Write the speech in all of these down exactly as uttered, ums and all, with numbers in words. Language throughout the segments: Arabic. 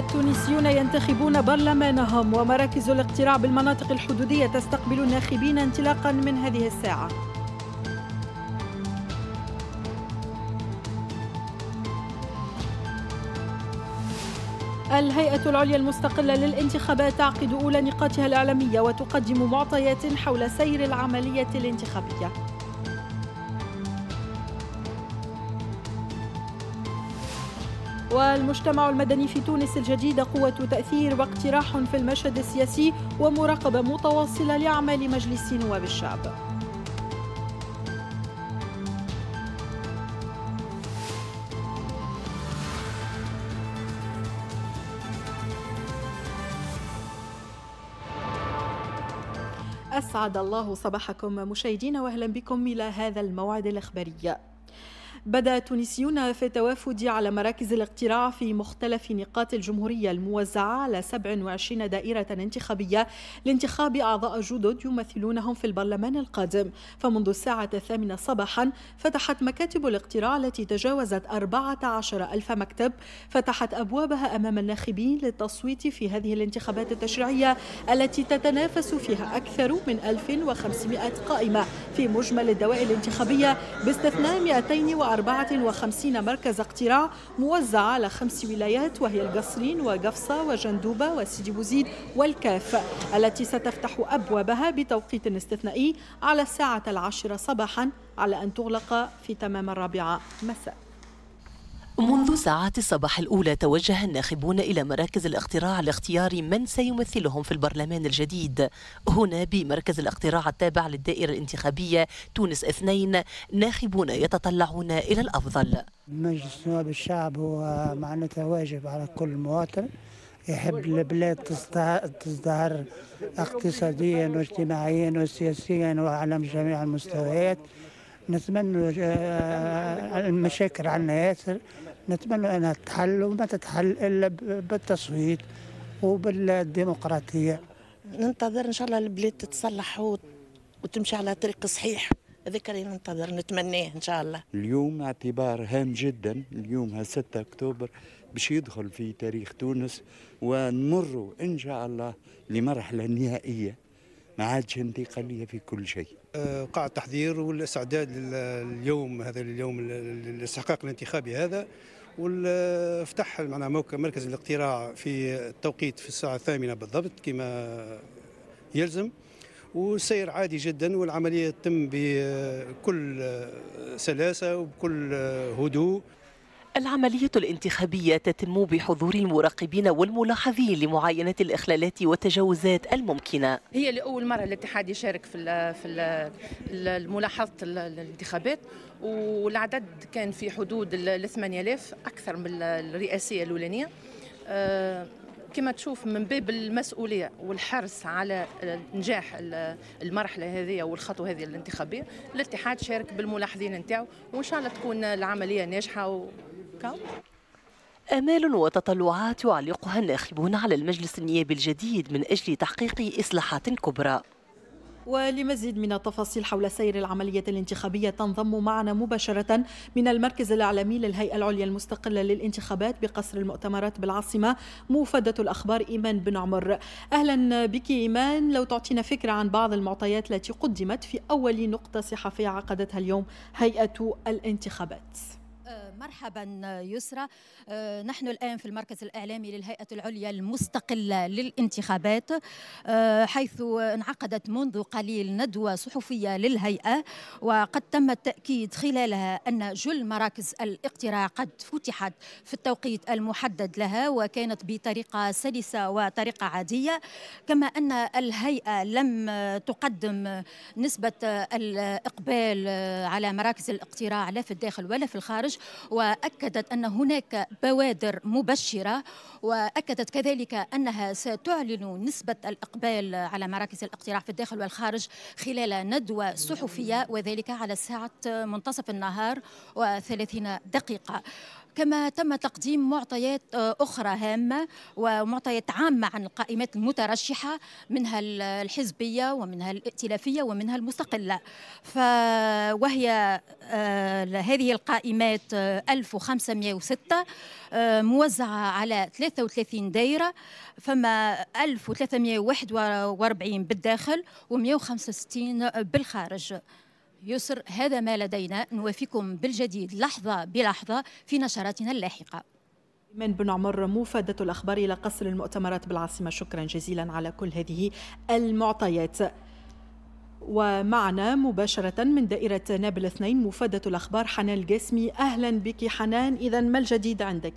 التونسيون ينتخبون برلمانهم، ومراكز الاقتراع بالمناطق الحدودية تستقبل الناخبين انطلاقا من هذه الساعة. الهيئة العليا المستقلة للانتخابات تعقد أولى نقاطها الإعلامية وتقدم معطيات حول سير العملية الانتخابية. والمجتمع المدني في تونس الجديدة قوة تأثير واقتراح في المشهد السياسي ومراقبة متواصلة لأعمال مجلس نواب الشعب. أسعد الله صباحكم مشاهدينا، وأهلا بكم إلى هذا الموعد الإخباري. بدأ التونسيون في التوافد على مراكز الاقتراع في مختلف نقاط الجمهورية الموزعة على سبع وعشرين دائرة انتخابية لانتخاب أعضاء جدد يمثلونهم في البرلمان القادم. فمنذ الساعة الثامنة صباحا فتحت مكاتب الاقتراع التي تجاوزت أربعة عشر ألف مكتب، فتحت أبوابها أمام الناخبين للتصويت في هذه الانتخابات التشريعية التي تتنافس فيها أكثر من ألف وخمسمائة قائمة في مجمل الدوائر الانتخابية، باستثناء مئتين وأربعة وخمسين مركز اقتراع موزعة على خمس ولايات، وهي القصرين وقفصة وجندوبة وسيدي بوزيد والكاف، التي ستفتح أبوابها بتوقيت استثنائي على الساعة العاشرة صباحا على أن تغلق في تمام الرابعة مساء. منذ ساعات الصباح الأولى توجه الناخبون إلى مراكز الاقتراع لاختيار من سيمثلهم في البرلمان الجديد. هنا بمركز الاقتراع التابع للدائرة الانتخابية تونس اثنين ناخبون يتطلعون إلى الأفضل. مجلس نواب الشعب هو معناته واجب على كل مواطن يحب البلاد تزدهر اقتصاديا واجتماعيا وسياسيا وعلى جميع المستويات. نتمنى المشاكل عنا ياسر، نتمنى أنها تتحل، وما تتحل إلا بالتصويت وبالديمقراطية. ننتظر إن شاء الله البلاد تتصلح وتمشي على طريق صحيح، هذاك اللي ننتظر نتمناه إن شاء الله. اليوم اعتبار هام جدا، اليوم ستة أكتوبر باش يدخل في تاريخ تونس، ونمر إن شاء الله لمرحلة نهائية ما عادش انتقالية في كل شيء. قاع التحضير والاستعداد لليوم هذا، اليوم الاستحقاق الانتخابي هذا، والفتح معنا مركز الاقتراع في التوقيت في الساعه الثامنه بالضبط كما يلزم، والسير عادي جدا، والعمليه تتم بكل سلاسه وبكل هدوء. العملية الانتخابية تتم بحضور المراقبين والملاحظين لمعاينة الإخلالات والتجاوزات الممكنة. هي لأول مرة الاتحاد يشارك في في ملاحظة الانتخابات، والعدد كان في حدود الثمانية آلاف أكثر من الرئاسية الأولانية. كما تشوف من باب المسؤولية والحرص على نجاح المرحلة هذه والخطوة هذه الانتخابية، الاتحاد شارك بالملاحظين نتاعو، وإن شاء الله تكون العملية ناجحة. و... آمال وتطلعات يعلقها الناخبون على المجلس النيابي الجديد من أجل تحقيق إصلاحات كبرى. ولمزيد من التفاصيل حول سير العملية الانتخابية تنضم معنا مباشرة من المركز الإعلامي للهيئة العليا المستقلة للانتخابات بقصر المؤتمرات بالعاصمة موفدة الأخبار إيمان بن عمر. أهلا بك إيمان، لو تعطينا فكرة عن بعض المعطيات التي قدمت في أول نقطة صحفية عقدتها اليوم هيئة الانتخابات. مرحبا يسرى، نحن الآن في المركز الإعلامي للهيئة العليا المستقلة للانتخابات، حيث انعقدت منذ قليل ندوة صحفية للهيئة، وقد تم التأكيد خلالها أن جل مراكز الاقتراع قد فتحت في التوقيت المحدد لها، وكانت بطريقة سلسة وطريقة عادية، كما أن الهيئة لم تقدم نسبة الإقبال على مراكز الاقتراع لا في الداخل ولا في الخارج، وأكدت أن هناك بوادر مبشرة، وأكدت كذلك أنها ستعلن نسبة الإقبال على مراكز الاقتراع في الداخل والخارج خلال ندوة صحفية، وذلك على الساعة منتصف النهار وثلاثين دقيقة. كما تم تقديم معطيات أخرى هامة ومعطيات عامة عن القائمات المترشحة، منها الحزبية ومنها الائتلافية ومنها المستقلة، فوهي هذه القائمات ألف وخمسمائة وستة موزعة على ثلاثة وثلاثين دائرة، فما ألف وثلاثمائة وواحد وأربعين بالداخل ومائة وخمسة وستين بالخارج. يسر، هذا ما لدينا، نوافيكم بالجديد لحظة بلحظة في نشراتنا اللاحقة. إيمان بن عمر، مفادة الأخبار إلى قصر المؤتمرات بالعاصمة، شكرا جزيلا على كل هذه المعطيات. ومعنا مباشرة من دائرة نابل اثنين مفادة الأخبار حنان القاسمي. أهلا بك حنان، إذا ما الجديد عندك؟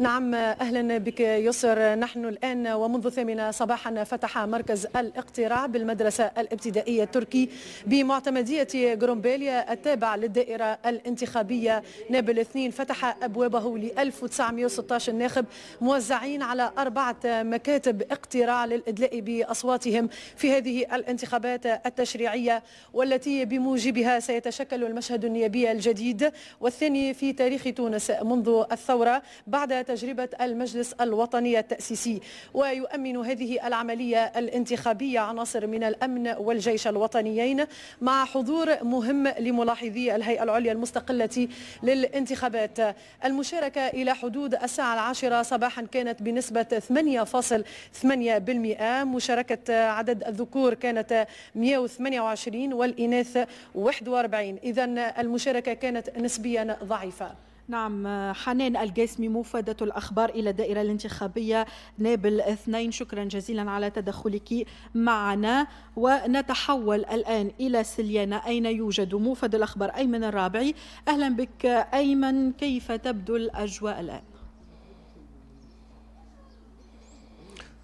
نعم، أهلا بك يسر. نحن الآن ومنذ الثامنة صباحا فتح مركز الاقتراع بالمدرسة الابتدائية التركي بمعتمدية جرومبيليا التابع للدائرة الانتخابية نابل اثنين، فتح أبوابه ل ألف وتسعمائة وستة عشر ناخب موزعين على أربعة مكاتب اقتراع للإدلاء بأصواتهم في هذه الانتخابات التشريعية، والتي بموجبها سيتشكل المشهد النيابي الجديد والثاني في تاريخ تونس منذ الثورة بعد تجربة المجلس الوطني التأسيسي. ويؤمن هذه العملية الانتخابية عناصر من الأمن والجيش الوطنيين، مع حضور مهم لملاحظي الهيئة العليا المستقلة للانتخابات. المشاركة إلى حدود الساعة العاشرة صباحا كانت بنسبة ثمانية فاصل ثمانية بالمئة، مشاركة عدد الذكور كانت مائة وثمانية وعشرين والإناث واحد وأربعين، إذا المشاركة كانت نسبيا ضعيفة. نعم حنان القاسمي، مفادة الأخبار إلى الدائرة الانتخابية نابل اثنين، شكرا جزيلا على تدخلك معنا. ونتحول الآن إلى سليانة، أين يوجد مفاد الأخبار أيمن الرابعي. أهلا بك أيمن، كيف تبدو الأجواء الآن؟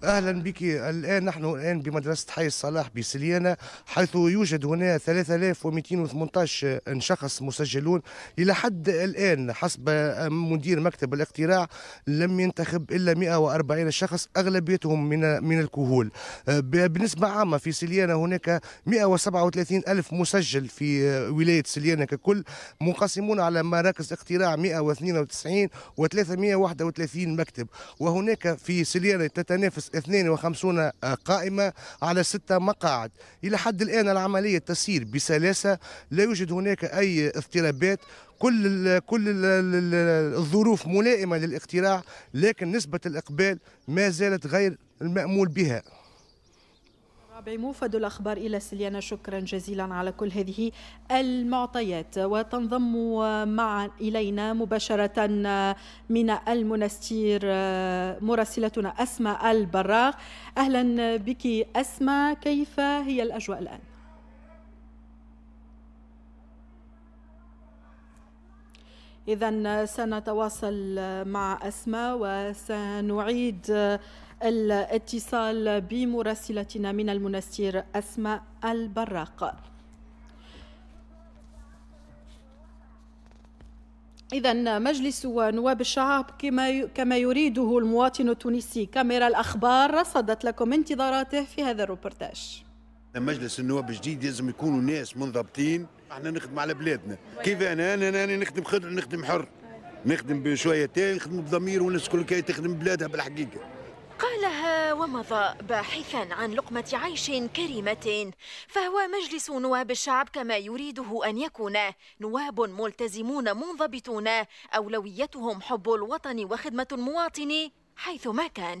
أهلا بك. الآن نحن الآن بمدرسة حي الصلاح بسليانة، حيث يوجد هنا ثلاثة آلاف ومئتين وثمانية عشر شخص مسجلون. إلى حد الآن حسب مدير مكتب الاقتراع لم ينتخب إلا مائة وأربعين شخص، أغلبيتهم من من الكهول. بالنسبة عامة في سليانة هناك مائة وسبعة وثلاثين ألف مسجل في ولاية سليانة ككل، منقسمون على مراكز اقتراع مائة واثنين وتسعين وثلاثمائة وواحد وثلاثين مكتب. وهناك في سليانة تتنافس اثنين وخمسين قائمة على ستة مقاعد. إلى حد الآن العملية تسير بسلاسة، لا يوجد هناك أي اضطرابات، كل ال كل ال الظروف ملائمة للاقتراع، لكن نسبة الإقبال ما زالت غير المأمول بها. مفاد الأخبار إلى سليانة، شكرا جزيلا على كل هذه المعطيات. وتنضم معنا إلينا مباشرة من المنستير مراسلتنا أسماء البراق. أهلا بك أسماء، كيف هي الأجواء الآن؟ إذن سنتواصل مع أسماء وسنعيد الاتصال بمراسلتنا من المنستير أسماء البراق. إذن مجلس نواب الشعب كما يريده المواطن التونسي، كاميرا الأخبار رصدت لكم انتظاراته في هذا الروبورتاج. مجلس النواب الجديد لازم يكونوا ناس منضبطين، احنا نخدم على بلادنا. كيف أنا أنا, أنا, أنا نخدم خضر، نخدم حر، نخدم بشوية تاني، نخدم بضمير، والناس كل كي تخدم بلادها بالحقيقة. قالها ومضى باحثا عن لقمة عيش كريمة، فهو مجلس نواب الشعب كما يريده أن يكون، نواب ملتزمون منضبطون، أولويتهم حب الوطن وخدمة المواطن حيثما كان.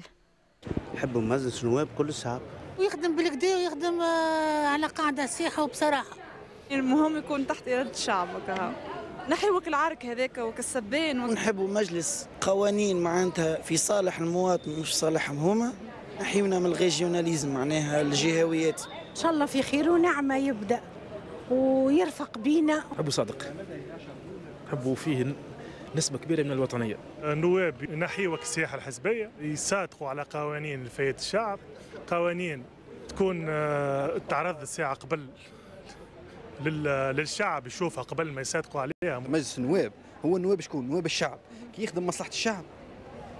نحب مجلس نواب كل الشعب، ويخدم بالكدا ويخدم على قاعدة صحيحة وبصراحة. المهم يكون تحت إرادة الشعب، وكها نحيوك العرك هذاك وكالسبان. ونحبوا مجلس قوانين معناتها في صالح المواطن مش صالحهم هما، نحيونا من الريجيوناليزم معناها الجهويات. ان شاء الله في خير ونعمه يبدا ويرفق بينا. نحبوا صادق، نحبوا فيه نسبه كبيره من الوطنيه. نواب نحيوك السياحه الحزبيه، يصادقوا على قوانين الفايت الشعب، قوانين تكون تعرض الساعه قبل للشعب يشوفها قبل ما يصادقوا عليها. مجلس النواب هو النواب شكون؟ نواب الشعب، كي يخدم مصلحة الشعب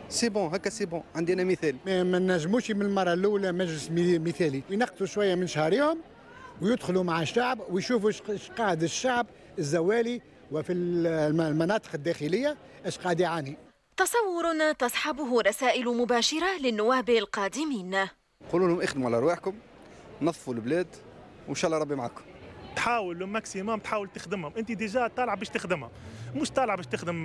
سي بون هكا سي بون عندنا مثال. ما نجموش من المره الاولى مجلس مثالي، ينقصوا شويه من شهريهم ويدخلوا مع الشعب ويشوفوا اش قاعد الشعب الزوالي وفي المناطق الداخليه اش قاعد يعاني. تصور تصحبه رسائل مباشره للنواب القادمين. قولوا لهم اخدموا على رواحكم، نظفوا البلاد وان شاء الله ربي معكم. تحاول الماكسيموم تحاول تخدمهم، انت ديجا طالعه باش تخدمها، مش طالعه باش تخدم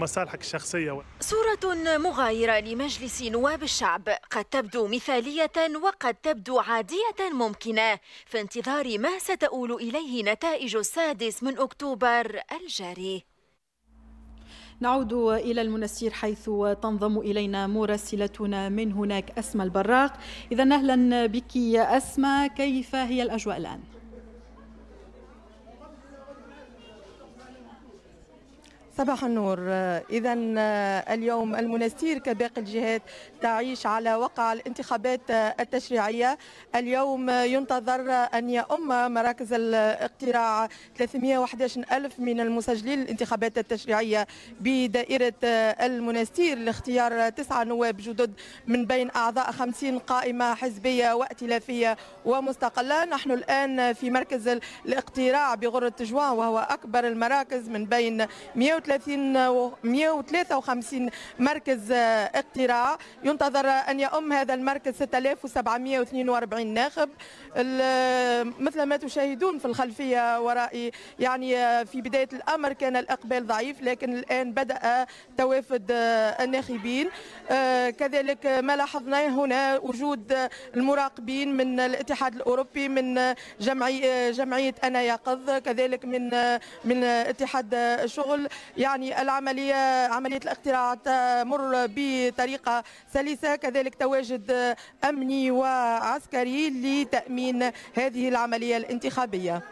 مصالحك الشخصيه. صوره مغايره لمجلس نواب الشعب، قد تبدو مثاليه وقد تبدو عاديه ممكنه، في انتظار ما ستؤول اليه نتائج السادس من اكتوبر الجاري. نعود إلى المنستير حيث تنضم إلينا مراسلتنا من هناك أسماء البراق. إذا أهلا بك يا أسماء، كيف هي الأجواء الآن؟ صباح النور. إذا اليوم المنستير كباقي الجهات تعيش على وقع الانتخابات التشريعية. اليوم ينتظر أن يؤم مراكز الاقتراع ثلاثمئة وأحد عشر ألف من المسجلين للانتخابات التشريعية بدائرة المنستير لاختيار تسعة نواب جدد من بين أعضاء خمسين قائمة حزبية وائتلافية ومستقلة. نحن الآن في مركز الاقتراع بغرة جوان، وهو أكبر المراكز من بين مئة وثلاثة وخمسين مركز اقتراع. ينتظر أن يؤم هذا المركز ستة آلاف وسبعمئة واثنين وأربعين ناخب. مثل ما تشاهدون في الخلفية ورائي، يعني في بداية الأمر كان الإقبال ضعيف، لكن الآن بدأ توافد الناخبين. كذلك ما لاحظناه هنا وجود المراقبين من الاتحاد الأوروبي، من جمعية أنا يقظ، كذلك من من اتحاد الشغل. يعني العملية عملية الاقتراع تمر بطريقة سلسة، كذلك تواجد أمني وعسكري لتأمين هذه العملية الانتخابية.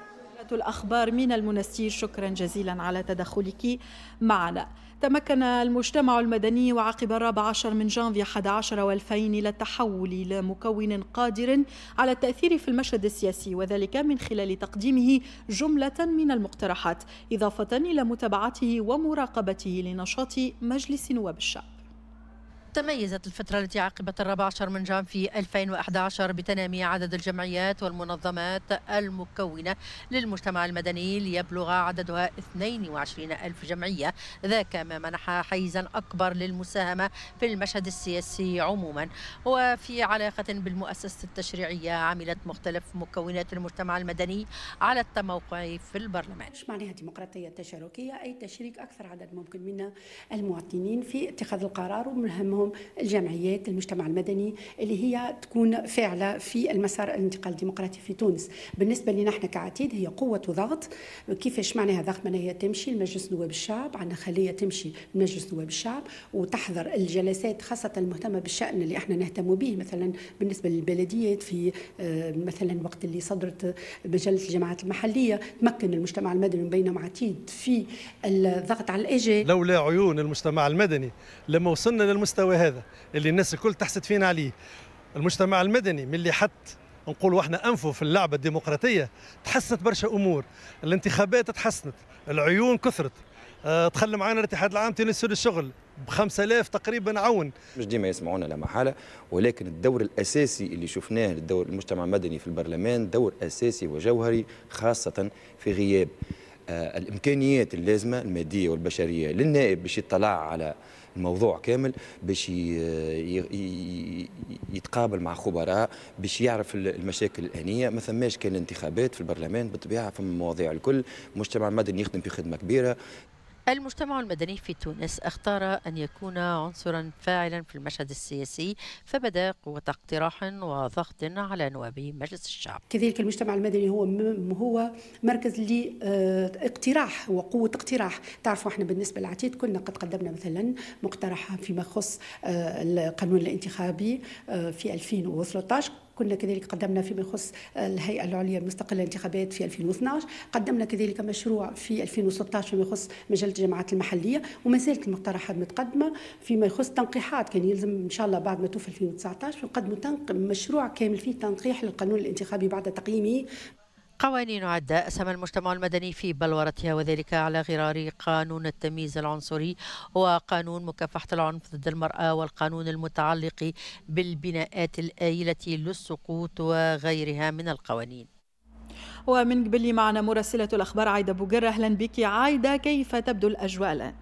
الأخبار من المنستير، شكرا جزيلا على تدخلك معنا. تمكن المجتمع المدني وعقب الرابع عشر من جانفي أحد عشر والفين إلى التحول إلى مكون قادر على التأثير في المشهد السياسي، وذلك من خلال تقديمه جملة من المقترحات إضافة إلى متابعته ومراقبته لنشاط مجلس نواب الشعب. تميزت الفترة التي عقبت الرابع عشر من جانفي ألفين وأحد عشر بتنامي عدد الجمعيات والمنظمات المكونة للمجتمع المدني ليبلغ عددها اثنين وعشرين ألف جمعية، ذاك ما منح حيزا أكبر للمساهمة في المشهد السياسي عموما. وفي علاقة بالمؤسسة التشريعية عملت مختلف مكونات المجتمع المدني على التموقع في البرلمان. مش معناها ديمقراطية تشاركية، أي تشريك أكثر عدد ممكن من المواطنين في اتخاذ القرار، ومن أهمهم الجمعيات المجتمع المدني اللي هي تكون فاعله في المسار الانتقال الديمقراطي في تونس. بالنسبه لنا احنا كعتيد هي قوه وضغط. كيفاش معناها ضغط؟ معناها هي تمشي لمجلس نواب الشعب، عندنا خليه تمشي لمجلس نواب الشعب وتحضر الجلسات خاصه المهتمه بالشان اللي احنا نهتم به، مثلا بالنسبه للبلديات في مثلا وقت اللي صدرت مجله الجماعات المحليه تمكن المجتمع المدني بينهم عتيد في الضغط على الاجي. لولا عيون المجتمع المدني لما وصلنا للمستوى هذا اللي الناس الكل تحسد فينا عليه. المجتمع المدني من اللي حتى نقول واحنا انفه في اللعبه الديمقراطيه تحسنت برشا امور، الانتخابات تحسنت، العيون كثرت، أه تخلى معنا الاتحاد العام التونسي للشغل ب خمسة آلاف تقريبا عون. مش ديما يسمعونا لا محاله، ولكن الدور الاساسي اللي شفناه للدور المجتمع المدني في البرلمان دور اساسي وجوهري، خاصه في غياب أه الامكانيات اللازمه الماديه والبشريه للنائب باش يطلع على الموضوع كامل، باش يتقابل مع خبراء، باش يعرف المشاكل الانيه. ما ثماش كان انتخابات في البرلمان بالطبيعه، فما مواضيع الكل، المجتمع المدني يخدم في خدمه كبيره. المجتمع المدني في تونس اختار أن يكون عنصرا فاعلا في المشهد السياسي، فبدا قوة اقتراح وضغط على نوابي مجلس الشعب. كذلك المجتمع المدني هو هو مركز لاقتراح وقوة اقتراح. تعرفوا احنا بالنسبة للعتيد كنا قد قدمنا مثلا مقترحا فيما يخص القانون الانتخابي في ألفين وثلاثة عشر، كنا كذلك قدمنا فيما يخص الهيئة العليا المستقلة للانتخابات في ألفين واثناعش، قدمنا كذلك مشروع في ألفين وستة عشر فيما يخص مجلة الجماعات المحلية، وما زالت المقترحات متقدمة فيما يخص تنقيحات. كان يلزم إن شاء الله بعد ما توفى ألفين وتسعة عشر نقدموا مشروع كامل فيه تنقيح للقانون الانتخابي بعد تقييمه. قوانين عدة أسهم المجتمع المدني في بلورتها وذلك على غرار قانون التمييز العنصري وقانون مكافحة العنف ضد المرأة والقانون المتعلق بالبناءات الآيلة للسقوط وغيرها من القوانين. ومن قبل معنا مراسلة الأخبار عايدة بوغر، أهلا بك عايدة، كيف تبدو الأجواء الآن؟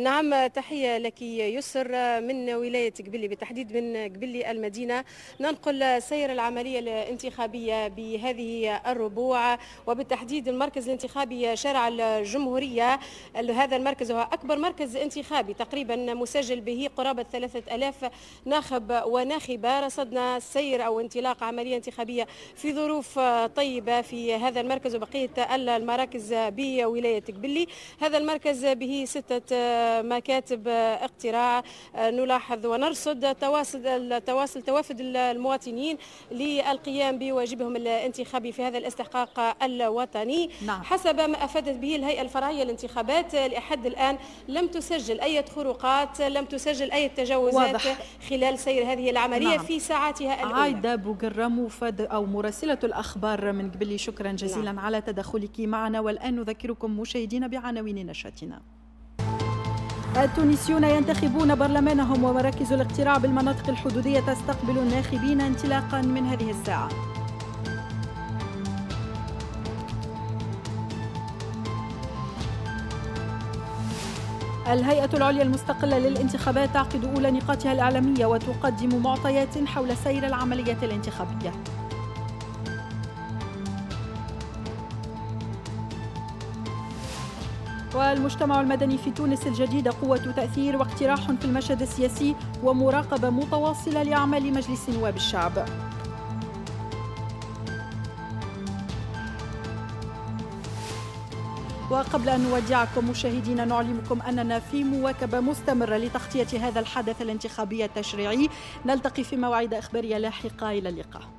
نعم، تحية لك يسر من ولاية قبلي، بالتحديد من قبلي المدينة. ننقل سير العملية الانتخابية بهذه الربوع، وبالتحديد المركز الانتخابي شارع الجمهورية. هذا المركز هو أكبر مركز انتخابي تقريبا مسجل به قرابة ثلاثة آلاف ناخب وناخبة. رصدنا سير أو انطلاق عملية انتخابية في ظروف طيبة في هذا المركز وبقية المراكز بولاية قبلي. هذا المركز به ستة مكاتب اقتراع. نلاحظ ونرصد تواصل تواصل توافد المواطنين للقيام بواجبهم الانتخابي في هذا الاستحقاق الوطني. نعم. حسب ما افادت به الهيئه الفرعيه للانتخابات، لحد الان لم تسجل اي خروقات، لم تسجل اي تجاوزات. واضح. خلال سير هذه العمليه. نعم. في ساعاتها الاولى. عايده بوغر مفد او مراسله الاخبار من قبلي، شكرا جزيلا. نعم. على تدخلك معنا. والان نذكركم مشاهدينا بعناوين نشرتنا. التونسيون ينتخبون برلمانهم ومراكز الاقتراع بالمناطق الحدودية تستقبل الناخبين انطلاقا من هذه الساعة. الهيئة العليا المستقلة للانتخابات تعقد أولى نقاطها الإعلامية وتقدم معطيات حول سير العملية الانتخابية. والمجتمع المدني في تونس الجديدة قوة تأثير واقتراح في المشهد السياسي ومراقبة متواصلة لأعمال مجلس نواب الشعب. وقبل أن نودعكم مشاهدينا، نعلمكم أننا في مواكبة مستمرة لتغطية هذا الحدث الانتخابي التشريعي. نلتقي في مواعيد إخبارية لاحقة، إلى اللقاء.